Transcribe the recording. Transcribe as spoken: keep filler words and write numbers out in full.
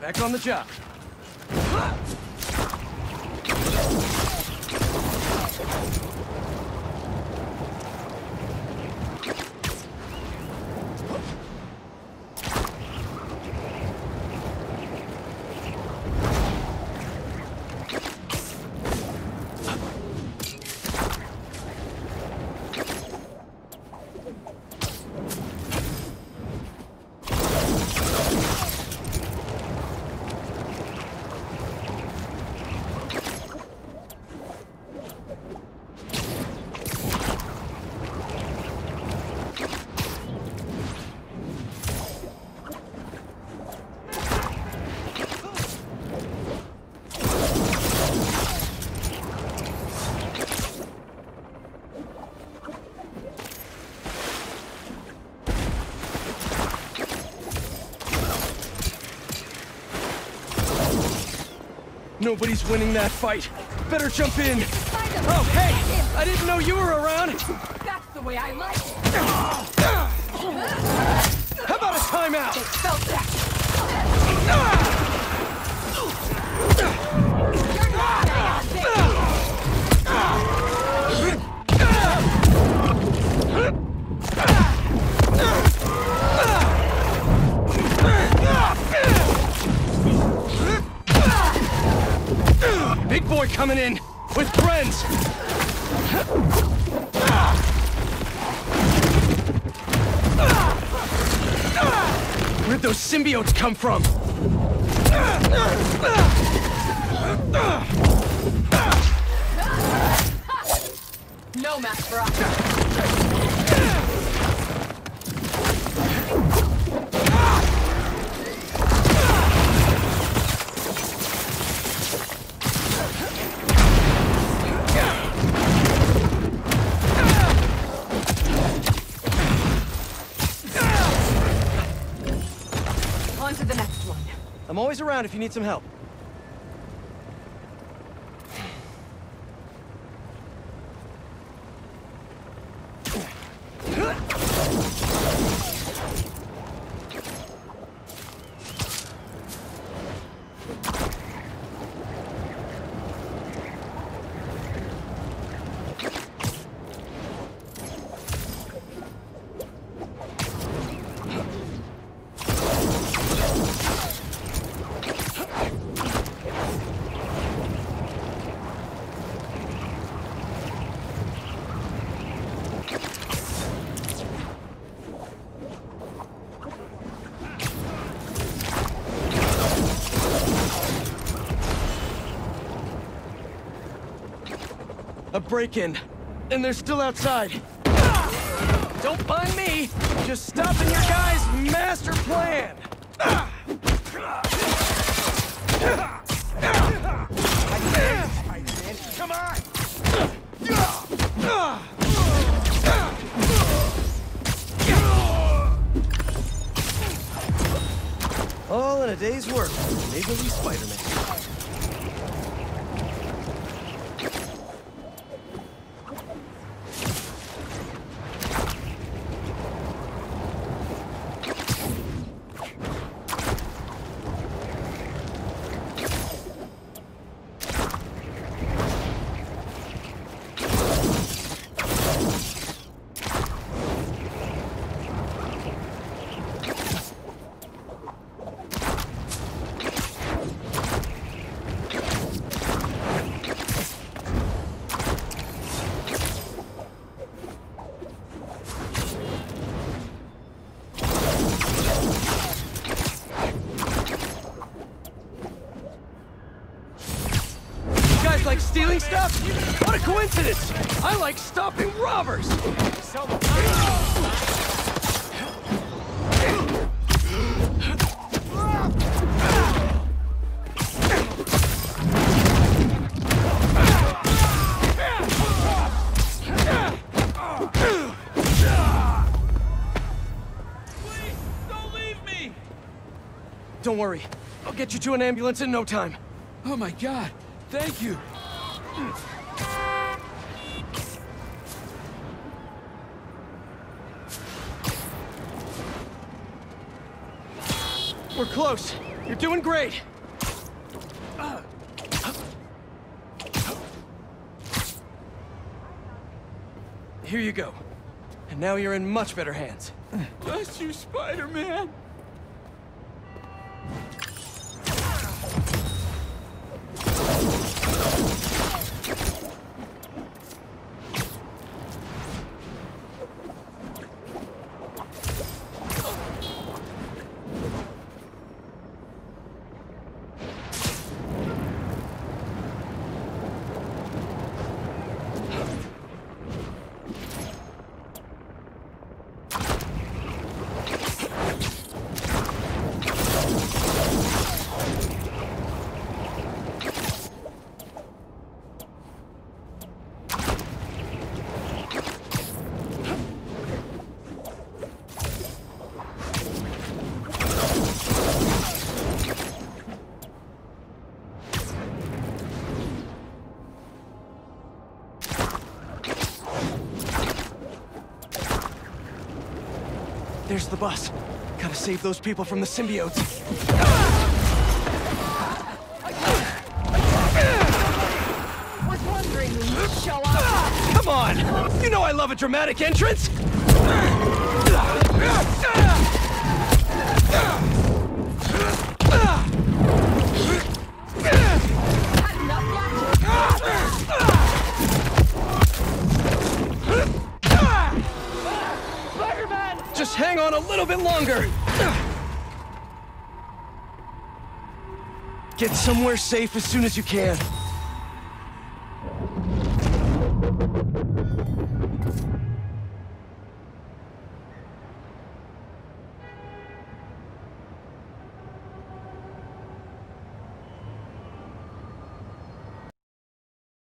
Back on the job. Nobody's winning that fight. Better jump in. Spider-Man. Oh, hey! I didn't know you were around. That's the way I like it. How about a timeout? They felt that. Big boy coming in with friends. Where'd those symbiotes come from? No match for us. I'm always around if you need some help. A break-in, and they're still outside. Don't mind me, just stopping your guys' master plan. Spider-Man, come on! All in a day's work, neighborly Spider-Man. Like stealing stuff? What a coincidence! I like stopping robbers! Please, don't leave me! Don't worry. I'll get you to an ambulance in no time. Oh my God! Thank you! We're close. You're doing great. Here you go. And now you're in much better hands. Bless you, Spider-Man. There's the bus. Gotta save those people from the symbiotes. Was wondering when you'd show up. Come on! You know I love a dramatic entrance! Just hang on a little bit longer! Get somewhere safe as soon as you can.